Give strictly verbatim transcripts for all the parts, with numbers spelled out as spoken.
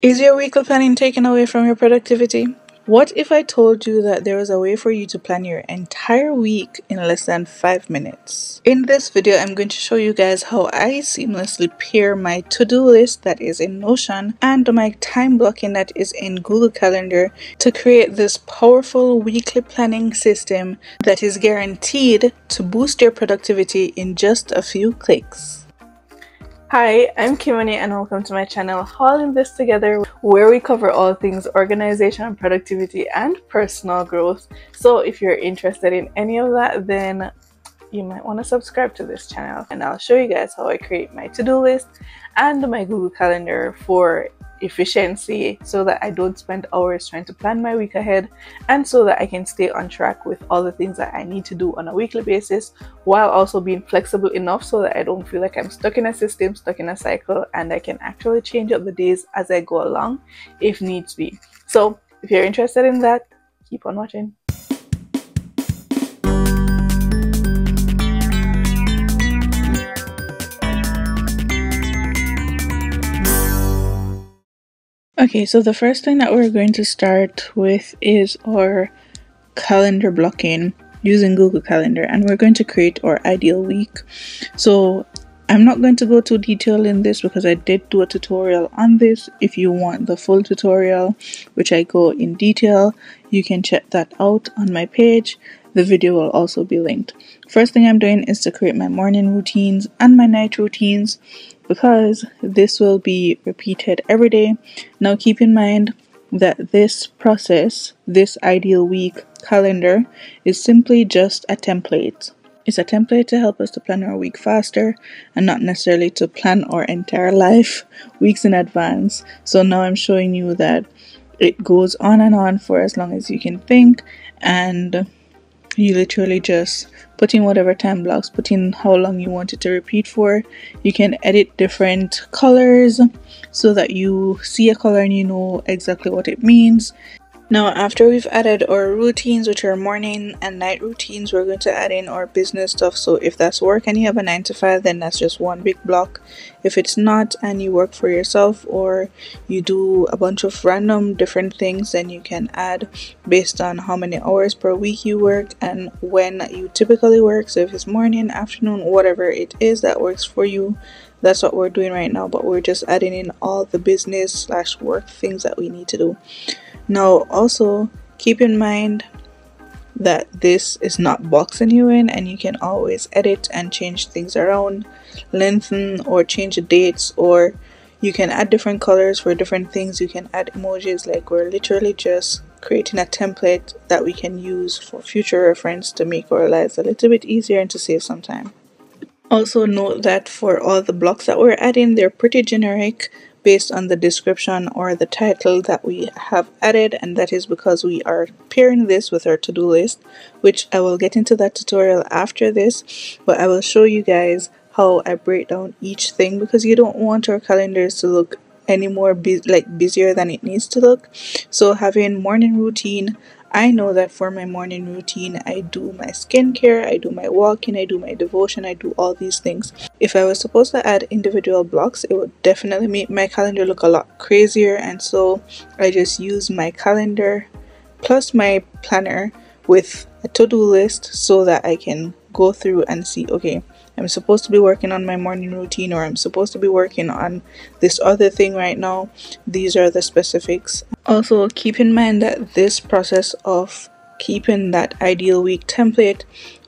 Is your weekly planning taken away from your productivity? What if I told you that there was a way for you to plan your entire week in less than five minutes? In this video, I'm going to show you guys how I seamlessly pair my to-do list that is in Notion and my time blocking that is in Google Calendar to create this powerful weekly planning system that is guaranteed to boost your productivity in just a few clicks. Hi, I'm Kimoni and welcome to my channel Hauling This Together, where we cover all things organization, productivity and personal growth. So if you're interested in any of that, then you might want to subscribe to this channel, and I'll show you guys how I create my to-do list and my Google Calendar for efficiency, so that I don't spend hours trying to plan my week ahead, and so that I can stay on track with all the things that I need to do on a weekly basis, while also being flexible enough so that I don't feel like I'm stuck in a system, stuck in a cycle, and I can actually change up the days as I go along if needs be. So if you're interested in that, keep on watching. Okay, so the first thing that we're going to start with is our calendar blocking using Google Calendar, and we're going to create our ideal week. So I'm not going to go too detailed in this because I did do a tutorial on this. If you want the full tutorial, which I go in detail, you can check that out on my page. The video will also be linked. First thing I'm doing is to create my morning routines and my night routines, because this will be repeated every day. Now keep in mind that this process, this ideal week calendar, is simply just a template. It's a template to help us to plan our week faster and not necessarily to plan our entire life weeks in advance. So now I'm showing you that it goes on and on for as long as you can think, and you literally just put in whatever time blocks, put in how long you want it to repeat for. You can edit different colors so that you see a color and you know exactly what it means. Now, after we've added our routines, which are morning and night routines, we're going to add in our business stuff. So if that's work and you have a nine to five, then that's just one big block. If it's not and you work for yourself or you do a bunch of random different things, then you can add based on how many hours per week you work and when you typically work. So if it's morning, afternoon, whatever it is that works for you, that's what we're doing right now, but we're just adding in all the business slash work things that we need to do. Now also keep in mind that this is not boxing you in, and you can always edit and change things around, lengthen or change the dates, or you can add different colors for different things. You can add emojis. Like, we're literally just creating a template that we can use for future reference to make our lives a little bit easier and to save some time. Also note that for all the blocks that we're adding, they're pretty generic based on the description or the title that we have added, and that is because we are pairing this with our to-do list, which I will get into that tutorial after this, but I will show you guys how I break down each thing, because you don't want our calendars to look any more bu- like busier than it needs to look. So having morning routine, I know that for my morning routine, I do my skincare, I do my walking, I do my devotion, I do all these things. If I was supposed to add individual blocks, it would definitely make my calendar look a lot crazier, and so I just use my calendar plus my planner with a to-do list so that I can go through and see, okay, I'm supposed to be working on my morning routine, or I'm supposed to be working on this other thing right now. These are the specifics. Also keep in mind that this process of keeping that ideal week template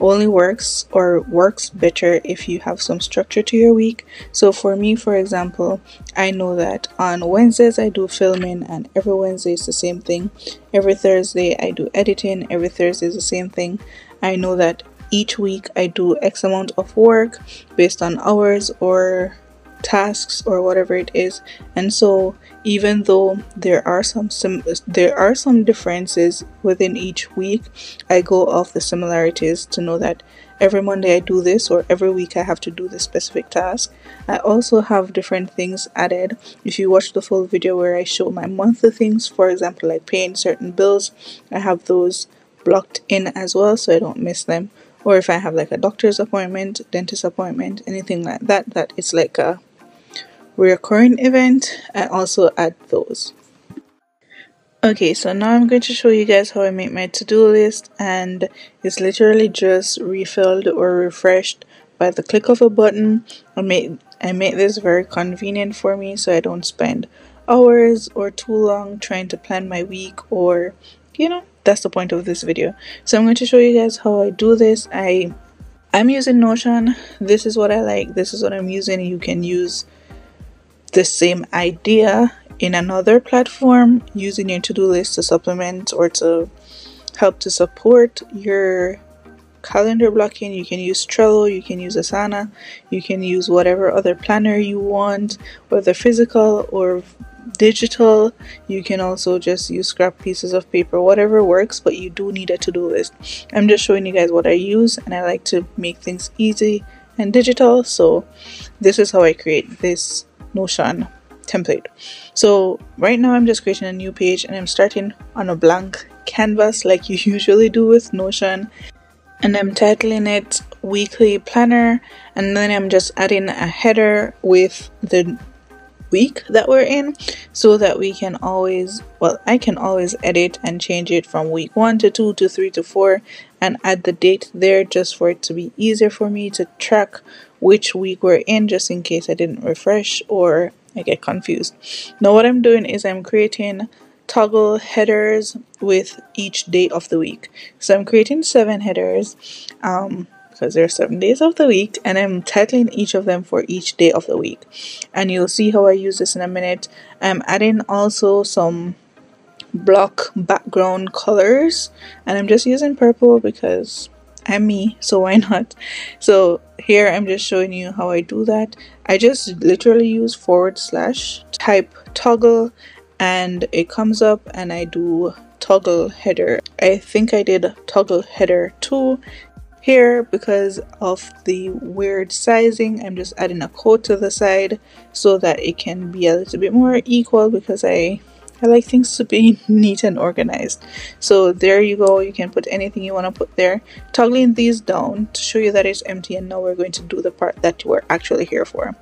only works or works better if you have some structure to your week. So for me, for example, I know that on Wednesdays I do filming, and every Wednesday is the same thing. Every Thursday I do editing, every Thursday is the same thing. I know that each week I do X amount of work based on hours or tasks or whatever it is, and so even though there are some sim there are some differences within each week, I go off the similarities to know that every Monday I do this, or every week I have to do this specific task. I also have different things added. If you watch the full video where I show my monthly things, for example, like paying certain bills, I have those blocked in as well so I don't miss them. Or if I have like a doctor's appointment, dentist appointment, anything like that, that it's like a recurring event, I also add those. Okay, so now I'm going to show you guys how I make my to-do list, and it's literally just refilled or refreshed by the click of a button. I make, I make this very convenient for me so I don't spend hours or too long trying to plan my week, or you know, that's the point of this video. So I'm going to show you guys how I do this. I, I'm using Notion. This is what I like. This is what I'm using. You can use the same idea in another platform using your to-do list to supplement or to help to support your calendar blocking. You can use Trello, you can use Asana, you can use whatever other planner you want, whether physical or digital. You can also just use scrap pieces of paper, whatever works, but you do need a to-do list. I'm just showing you guys what I use, and I like to make things easy and digital, so this is how I create this Notion template. So right now I'm just creating a new page, and I'm starting on a blank canvas like you usually do with Notion, and I'm titling it weekly planner, and then I'm just adding a header with the week that we're in so that we can always, well, I can always edit and change it from week one to two to three to four and add the date there just for it to be easier for me to track which week we're in, just in case I didn't refresh or I get confused. Now what I'm doing is I'm creating toggle headers with each day of the week. So I'm creating seven headers um, because there are seven days of the week, and I'm titling each of them for each day of the week. And you'll see how I use this in a minute. I'm adding also some block background colors, and I'm just using purple because I'm me, so why not? So here I'm just showing you how I do that. I just literally use forward slash, type toggle, and it comes up, and I do toggle header. I think I did toggle header two here because of the weird sizing. I'm just adding a quote to the side so that it can be a little bit more equal, because I I like things to be neat and organized. So there you go. You can put anything you want to put there. Toggling these down to show you that it's empty, and now we're going to do the part that you are actually here for.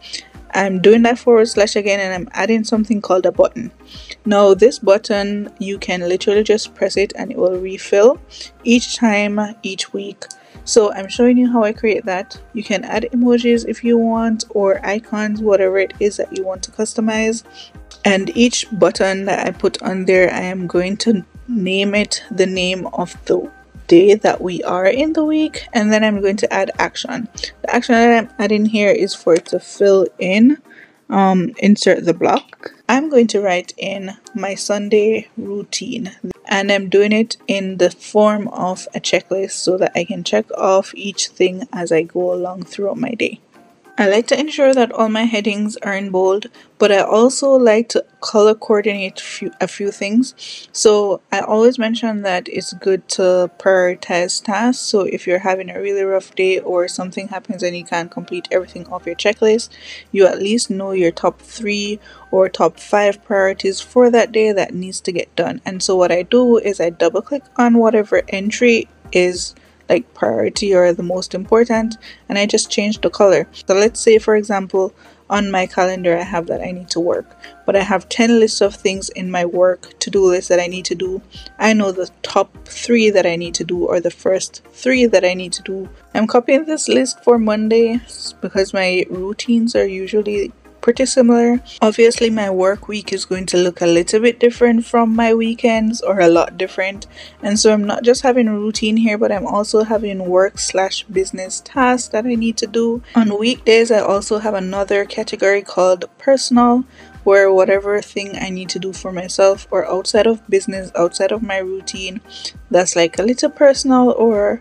I'm doing that forward slash again, and I'm adding something called a button. Now this button, you can literally just press it and it will refill each time, each week. So I'm showing you how I create that. You can add emojis if you want, or icons, whatever it is that you want to customize. And each button that I put on there, I am going to name it the name of the day that we are in the week, and then I'm going to add action. The action that I'm adding here is for it to fill in, um, insert the block. I'm going to write in my Sunday routine, and I'm doing it in the form of a checklist so that I can check off each thing as I go along throughout my day. I like to ensure that all my headings are in bold, but I also like to color coordinate few, a few things. So I always mention that it's good to prioritize tasks. So if you're having a really rough day or something happens and you can't complete everything off your checklist, you at least know your top three or top five priorities for that day that needs to get done. And so what I do is I double click on whatever entry is like priority or the most important, and I just change the color. So let's say, for example, on my calendar I have that I need to work, but I have ten lists of things in my work to-do list that I need to do. I know the top three that I need to do, or the first three that I need to do. I'm copying this list for Monday because my routines are usually pretty similar. Obviously my work week is going to look a little bit different from my weekends, or a lot different, and so I'm not just having a routine here, but I'm also having work slash business tasks that I need to do. On weekdays I also have another category called personal, where whatever thing I need to do for myself or outside of business, outside of my routine, that's like a little personal or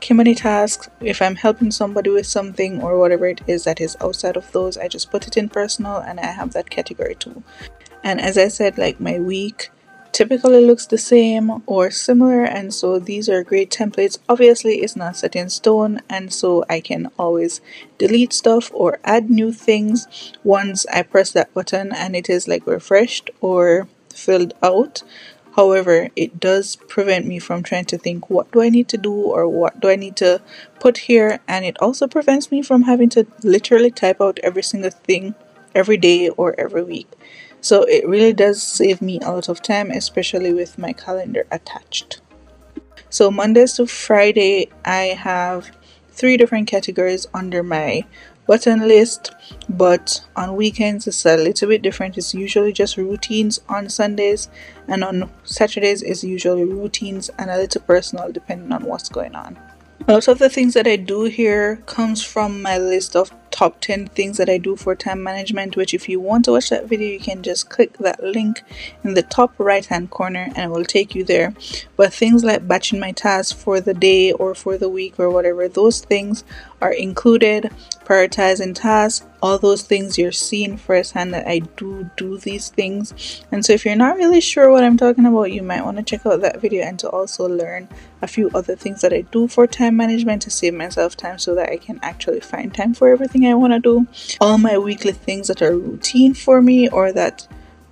Kimoni tasks. If I'm helping somebody with something or whatever it is that is outside of those, I just put it in personal, and I have that category too. And as I said, like my week typically looks the same or similar, and so these are great templates. Obviously it's not set in stone, and so I can always delete stuff or add new things once I press that button and it is like refreshed or filled out. However, it does prevent me from trying to think, what do I need to do, or what do I need to put here? And it also prevents me from having to literally type out every single thing every day or every week. So it really does save me a lot of time, especially with my calendar attached. So Mondays to Friday, I have three different categories under my button list, but on weekends it's a little bit different. It's usually just routines on Sundays, and on Saturdays it's usually routines and a little personal depending on what's going on. A lot of the things that I do here comes from my list of top ten things that I do for time management, which if you want to watch that video, you can just click that link in the top right hand corner and it will take you there. But things like batching my tasks for the day or for the week or whatever, those things are included. Prioritizing tasks, all those things, you're seeing firsthand that I do do these things. And so if you're not really sure what I'm talking about, you might want to check out that video and to also learn a few other things that I do for time management to save myself time so that I can actually find time for everything I want to do. All my weekly things that are routine for me or that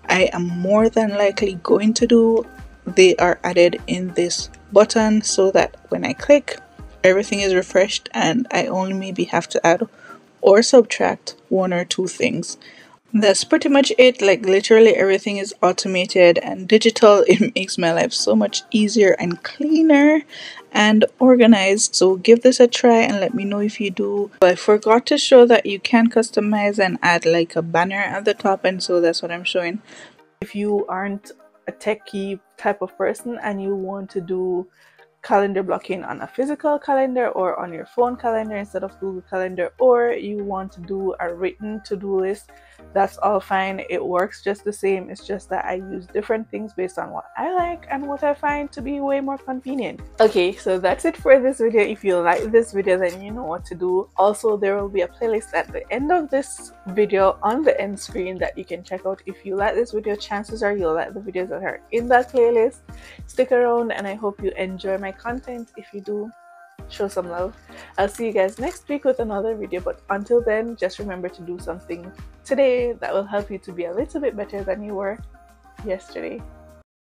I am more than likely going to do, they are added in this button so that when I click, everything is refreshed and I only maybe have to add or subtract one or two things. That's pretty much it. Like literally everything is automated and digital. It makes my life so much easier and cleaner and organized. So give this a try and let me know if you do. I forgot to show that you can customize and add like a banner at the top, and so that's what I'm showing. If you aren't a techie type of person and you want to do calendar blocking on a physical calendar or on your phone calendar instead of Google Calendar, or you want to do a written to-do list, that's all fine. It works just the same. It's just that I use different things based on what I like and what I find to be way more convenient. Okay, so that's it for this video. If you like this video, then you know what to do. Also, there will be a playlist at the end of this video on the end screen that you can check out. If you like this video, chances are you'll like the videos that are in that playlist. Stick around and I hope you enjoy my content. If you do, show some love. I'll see you guys next week with another video, but until then, just remember to do something today that will help you to be a little bit better than you were yesterday.